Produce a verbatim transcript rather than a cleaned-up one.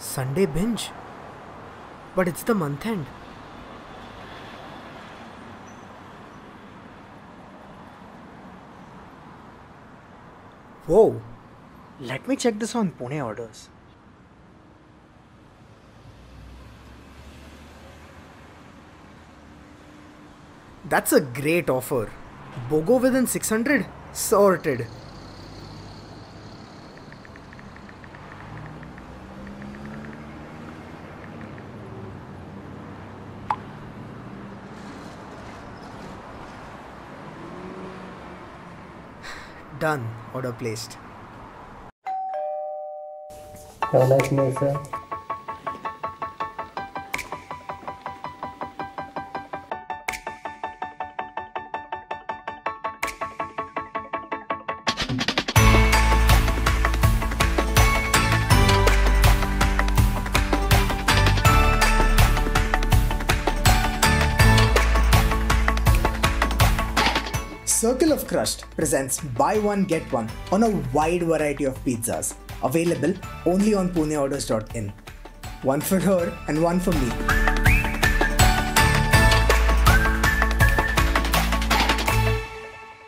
Sunday binge? But it's the month end. Whoa, let me check this on Pune Orders. That's a great offer. BOGO within six hundred? Sorted. Done. Order placed. Have a nice meal, sir. Circle of Crust presents buy one get one on a wide variety of pizzas, available only on Pune Orders dot in. One for her and one for me.